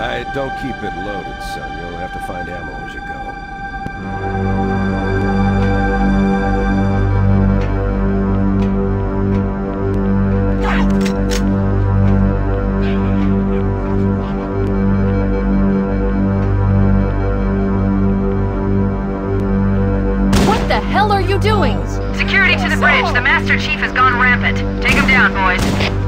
I don't keep it loaded, son. You'll have to find ammo as you go. Doing? Security to the bridge. The Master Chief has gone rampant. Take him down, boys.